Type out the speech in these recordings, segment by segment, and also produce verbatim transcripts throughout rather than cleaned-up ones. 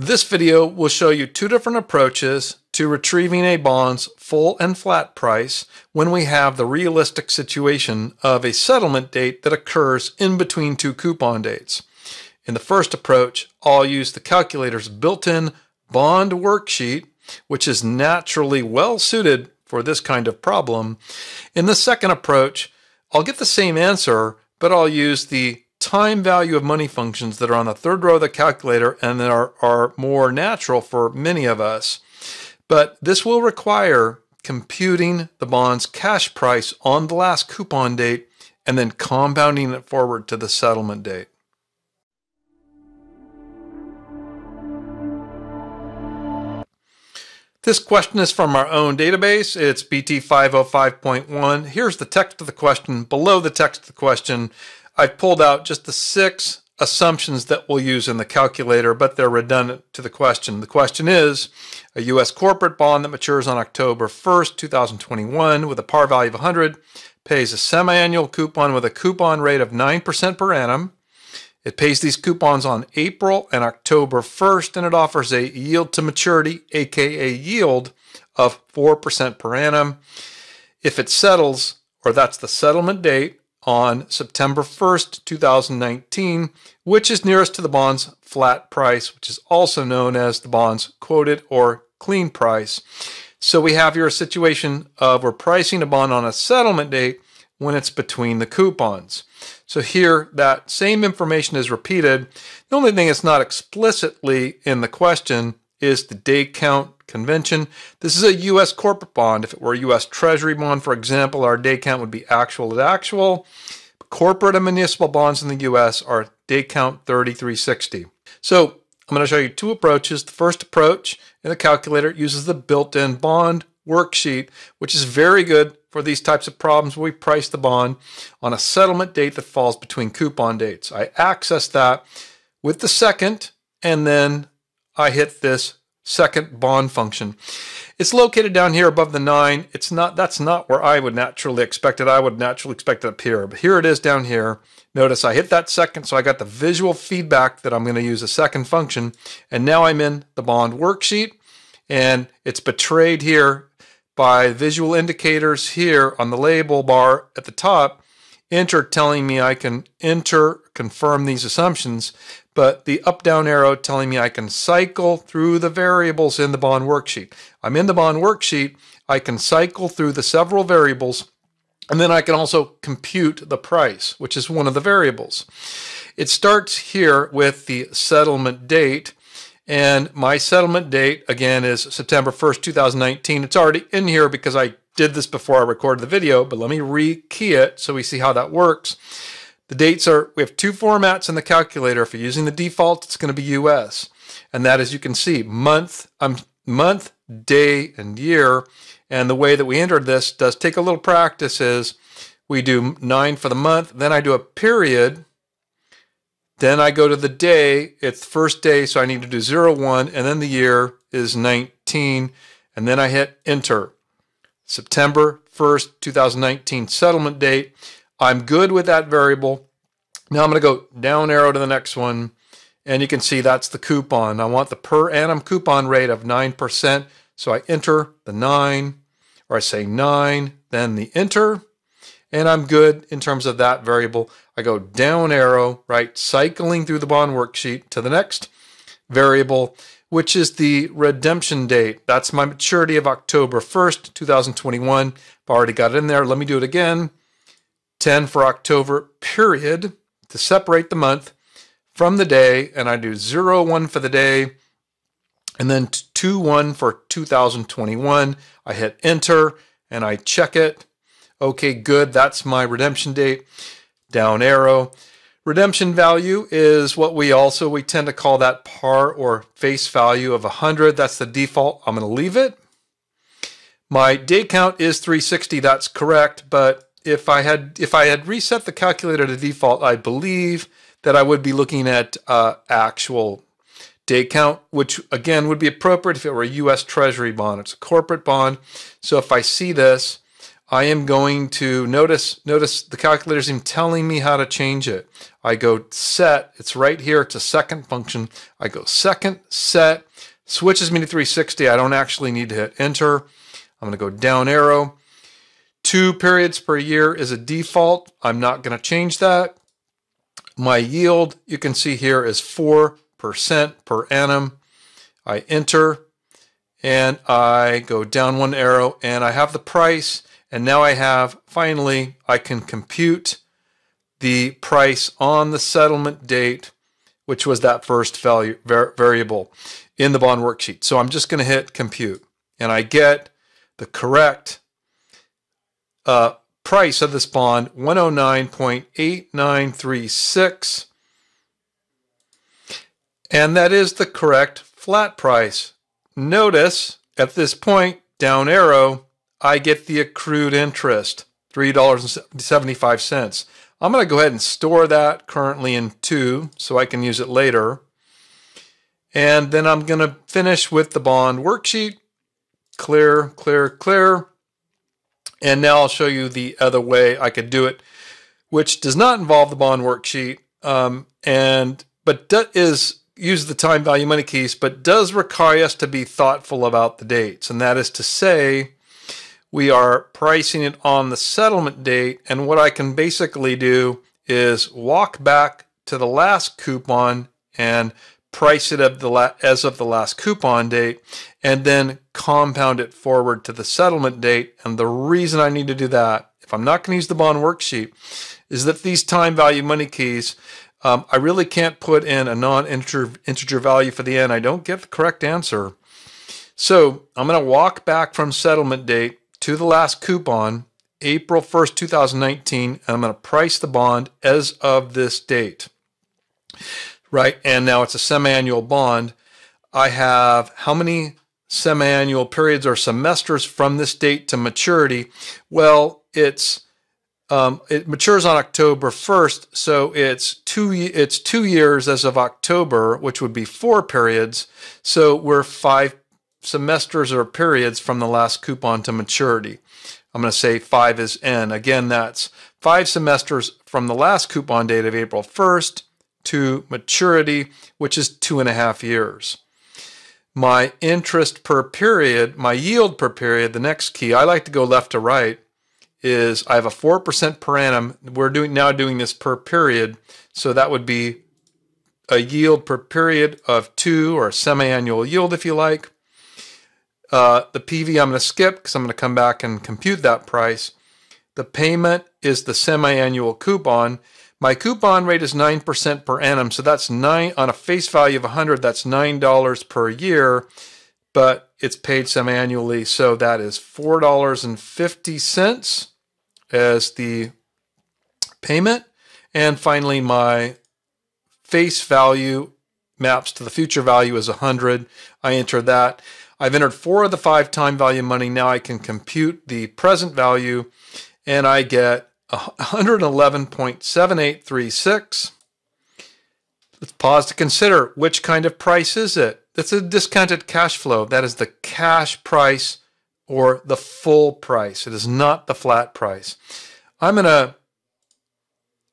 This video will show you two different approaches to retrieving a bond's full and flat price when we have the realistic situation of a settlement date that occurs in between two coupon dates. In the first approach, I'll use the calculator's built-in bond worksheet, which is naturally well suited for this kind of problem. In the second approach, I'll get the same answer, but I'll use the time value of money functions that are on the third row of the calculator and that are, are more natural for many of us. But this will require computing the bond's cash price on the last coupon date and then compounding it forward to the settlement date. This question is from our own database. It's B T five oh five point one. Here's the text of the question. Below the text of the question, I've pulled out just the six assumptions that we'll use in the calculator, but they're redundant to the question. The question is, a U S corporate bond that matures on October first, two thousand twenty-one with a par value of one hundred pays a semi-annual coupon with a coupon rate of nine percent per annum. It pays these coupons on April and October first, and it offers a yield to maturity, aka yield, of four percent per annum. If it settles, or that's the settlement date, on September first, two thousand nineteen, which is nearest to the bond's flat price, which is also known as the bond's quoted or clean price. So we have here a situation of we're pricing a bond on a settlement date when it's between the coupons. So here that same information is repeated. The only thing that's not explicitly in the question is the day count convention. This is a U S corporate bond. If it were a U S Treasury bond, for example, our day count would be actual to actual. Corporate and municipal bonds in the U S are day count thirty-three sixty. So I'm going to show you two approaches. The first approach in the calculator uses the built-in bond worksheet, which is very good for these types of problems where we price the bond on a settlement date that falls between coupon dates. I access that with the second, and then I hit this second bond function. It's located down here above the nine. It's not, that's not where I would naturally expect it. I would naturally expect it up here, but here it is down here. Notice I hit that second, so I got the visual feedback that I'm going to use a second function, and now I'm in the bond worksheet, and it's betrayed here by visual indicators here on the label bar at the top, enter telling me I can enter, confirm these assumptions, but the up-down arrow telling me I can cycle through the variables in the bond worksheet. I'm in the bond worksheet, I can cycle through the several variables, and then I can also compute the price, which is one of the variables. It starts here with the settlement date, and my settlement date, again, is September first, two thousand nineteen. It's already in here because I did this before I recorded the video, but let me re-key it so we see how that works. The dates are, we have two formats in the calculator. If you're using the default, it's going to be U S. And that, as you can see, month, um, month, day, and year. And the way that we entered this does take a little practice is we do nine for the month, then I do a period, then I go to the day, it's first day, so I need to do zero one, and then the year is nineteen, and then I hit enter. September first, two thousand nineteen settlement date. I'm good with that variable. Now I'm going to go down arrow to the next one, and you can see that's the coupon. I want the per annum coupon rate of nine percent, so I enter the nine, or I say nine, then the enter, and I'm good in terms of that variable. I go down arrow, right, cycling through the bond worksheet to the next variable, which is the redemption date. That's my maturity of October first, two thousand twenty-one. I've already got it in there. Let me do it again. ten for October, period, to separate the month from the day, and I do zero one for the day, and then two one for two thousand twenty-one. I hit enter, and I check it. Okay, good, that's my redemption date. Down arrow. Redemption value is what we also, we tend to call that par or face value of one hundred. That's the default. I'm going to leave it. My day count is three sixty. That's correct. But if I had if I had reset the calculator to default, I believe that I would be looking at uh, actual day count, which again would be appropriate if it were a U S Treasury bond. It's a corporate bond. So if I see this, I am going to, notice, notice the calculator is even telling me how to change it. I go set, it's right here, it's a second function. I go second, set, switches me to three sixty. I don't actually need to hit enter. I'm gonna go down arrow. Two periods per year is a default. I'm not gonna change that. My yield, you can see here, is four percent per annum. I enter and I go down one arrow and I have the price. And now I have, finally, I can compute the price on the settlement date, which was that first value, var variable in the bond worksheet. So I'm just going to hit compute, and I get the correct uh, price of this bond, one oh nine point eight nine three six. And that is the correct flat price. Notice, at this point, down arrow, I get the accrued interest, three dollars and seventy-five cents. I'm going to go ahead and store that currently in two so I can use it later. And then I'm going to finish with the bond worksheet. Clear, clear, clear. And now I'll show you the other way I could do it, which does not involve the bond worksheet, um, and but is use the time value money keys, but does require us to be thoughtful about the dates. And that is to say, we are pricing it on the settlement date, and what I can basically do is walk back to the last coupon and price it of the la as of the last coupon date, and then compound it forward to the settlement date. And the reason I need to do that, if I'm not going to use the bond worksheet, is that these time value money keys, um, I really can't put in a non-integer integer value for the end. I don't get the correct answer. So I'm going to walk back from settlement date to the last coupon, April first two thousand nineteen, and I'm going to price the bond as of this date, right? And now it's a semi-annual bond. I have how many semi-annual periods or semesters from this date to maturity? Well, it's um, it matures on October first, so it's two it's two years as of October, which would be four periods. So we're five semesters or periods from the last coupon to maturity. I'm going to say five is N. Again, that's five semesters from the last coupon date of April first to maturity, which is two and a half years. My interest per period, my yield per period, the next key, I like to go left to right, is I have a four percent per annum. We're doing now doing this per period, so that would be a yield per period of two, or a semi-annual yield if you like. Uh, the P V I'm going to skip because I'm going to come back and compute that price. The payment is the semi-annual coupon. My coupon rate is nine percent per annum, so that's nine on a face value of one hundred, that's nine dollars per year, but it's paid semi-annually, so that is four dollars and fifty cents as the payment. And finally, my face value maps to the future value is one hundred. I enter that. I've entered four of the five time value money. Now I can compute the present value, and I get one eleven point seven eight three six. Let's pause to consider, which kind of price is it? It's a discounted cash flow. That is the cash price, or the full price. It is not the flat price. I'm going to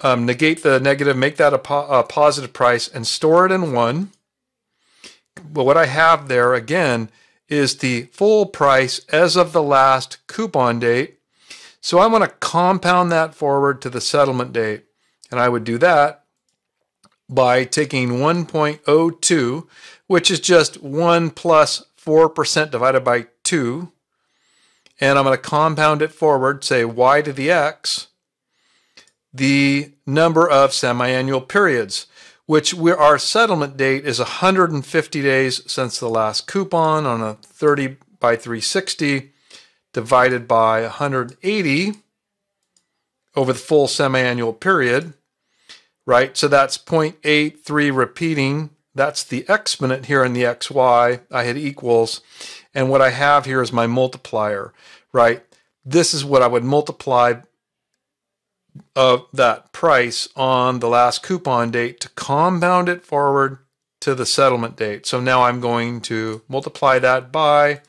um, negate the negative, make that a, po a positive price, and store it in one. But what I have there, again, is the full price as of the last coupon date. So I want to compound that forward to the settlement date. And I would do that by taking one point oh two, which is just one plus four percent divided by two. And I'm going to compound it forward, say y to the x, the number of semi-annual periods, which we, our settlement date is one hundred fifty days since the last coupon on a thirty by three sixty, divided by one hundred eighty over the full semi-annual period, right? So that's zero point eight three repeating. That's the exponent here in the X Y. I hit equals. And what I have here is my multiplier, right? This is what I would multiply by of that price on the last coupon date to compound it forward to the settlement date. So now I'm going to multiply that by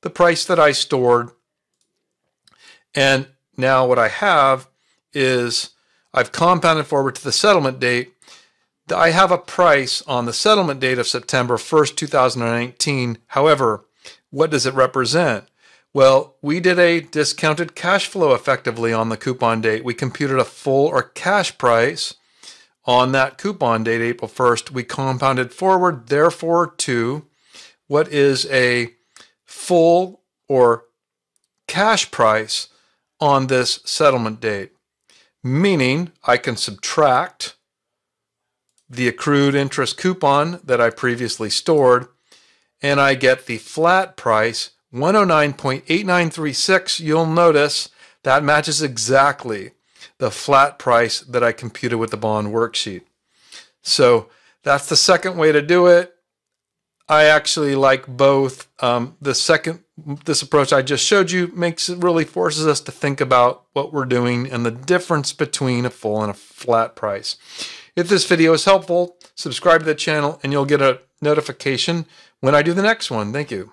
the price that I stored, And now what I have is I've compounded forward to the settlement date. I have a price on the settlement date of September first, two thousand nineteen. However, what does it represent? Well, we did a discounted cash flow effectively on the coupon date. We computed a full or cash price on that coupon date, April first. We compounded forward, therefore, to what is a full or cash price on this settlement date, meaning I can subtract the accrued interest coupon that I previously stored, and I get the flat price, one oh nine point eight nine three six. You'll notice that matches exactly the flat price that I computed with the bond worksheet. So that's the second way to do it. I actually like both. Um, the second, this approach I just showed you makes it really forces us to think about what we're doing and the difference between a full and a flat price. If this video is helpful, subscribe to the channel and you'll get a notification when I do the next one. Thank you.